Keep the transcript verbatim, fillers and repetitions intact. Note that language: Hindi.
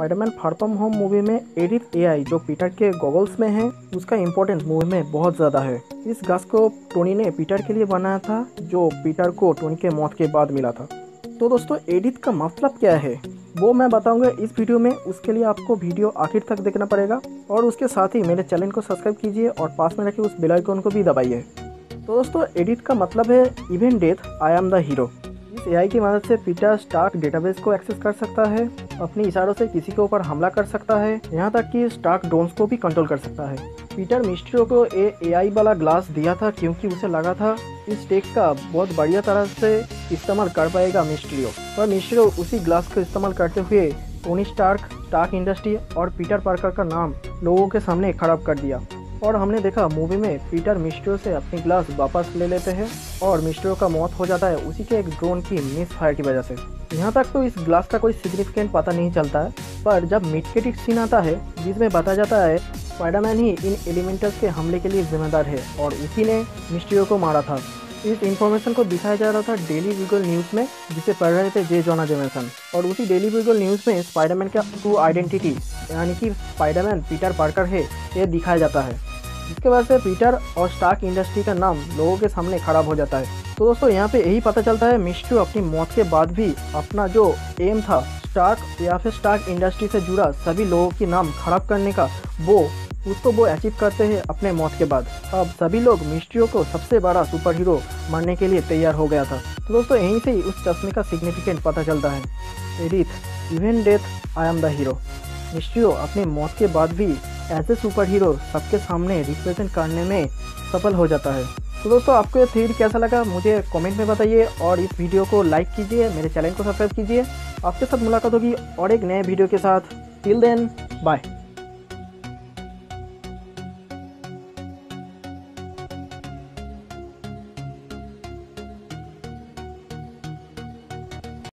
Spiderman far from home movie में एडिथ एआई जो पीटर के गॉगल्स में है उसका इम्पोर्टेंस मूवी में बहुत ज़्यादा है। इस गैस को टोनी ने पीटर के लिए बनाया था जो पीटर को टोनी के मौत के बाद मिला था। तो दोस्तों एडिथ का मतलब क्या है वो मैं बताऊंगा इस वीडियो में, उसके लिए आपको वीडियो आखिर तक देखना पड़ेगा और उसके साथ ही मेरे चैनल को सब्सक्राइब कीजिए और पास में रखे उस बेल आइकन को भी दबाइए। तो दोस्तों एडिथ का मतलब है even death I am the hero. इस एआई की मदद से पीटर स्टार्क डेटाबेस को एक्सेस कर सकता है, अपने इशारों से किसी के ऊपर हमला कर सकता है, यहाँ तक कि स्टार्क ड्रोन्स को भी कंट्रोल कर सकता है। पीटर मिस्ट्रियो को ए एआई वाला ग्लास दिया था क्योंकि उसे लगा था इस टेक का बहुत बढ़िया तरह से इस्तेमाल कर पाएगा मिस्ट्रियो, पर मिस्ट्रियो उसी ग्लास को इस्तेमाल करते हुए टोनी स्टार्क, स्टार्क इंडस्ट्री और पीटर पार्कर का नाम लोगों के सामने खराब कर दिया। और हमने देखा मूवी में पीटर मिस्ट्रियो से अपनी ग्लास वापस ले लेते हैं और मिस्ट्रियो का मौत हो जाता है उसी के एक ड्रोन की मिस फायर की वजह से। यहाँ तक तो इस ग्लास का कोई सिग्निफिकेंट पता नहीं चलता है, पर जब मिड क्रेडिट सीन आता है जिसमें बताया जाता है स्पाइडरमैन ही इन एलिमेंटल्स के हमले के लिए जिम्मेदार है और उसी ने मिस्ट्रियो को मारा था, इस इन्फॉर्मेशन को दिखाया जा रहा था डेली बीगल न्यूज़ में जिसे पढ़ रहे थे जे जोना जेमसन। और उसी डेली बीगल न्यूज़ में स्पाइडरमैन का टू आइडेंटिटी यानी कि स्पाइडरमैन पीटर पार्कर है ये दिखाया जाता है, जिसके वजह से पीटर और स्टार्क इंडस्ट्री का नाम लोगों के सामने खराब हो जाता है। तो दोस्तों यहाँ पे यही पता चलता है मिस्ट्रियो अपनी मौत के बाद भी अपना जो एम था स्टार्क या फिर स्टार्क इंडस्ट्री से जुड़ा सभी लोगों की नाम खराब करने का वो उसको वो अचीव करते हैं अपने मौत के बाद। अब सभी लोग मिस्ट्रियो को सबसे बड़ा सुपर हीरो मानने के लिए तैयार हो गया था। तो दोस्तों यहीं से ही उस चश्मे का सिग्निफिकेंट पता चलता है। Edith even death I am the hero. Mysterio अपने मौत के बाद भी एज ए सुपर हीरो सबके सामने रिप्रेजेंट करने में सफल हो जाता है। तो दोस्तों आपको ये थ्योरी कैसा लगा मुझे कमेंट में बताइए और इस वीडियो को लाइक कीजिए, मेरे चैनल को सब्सक्राइब कीजिए। आपके साथ मुलाकात होगी और एक नए वीडियो के साथ। Till then bye.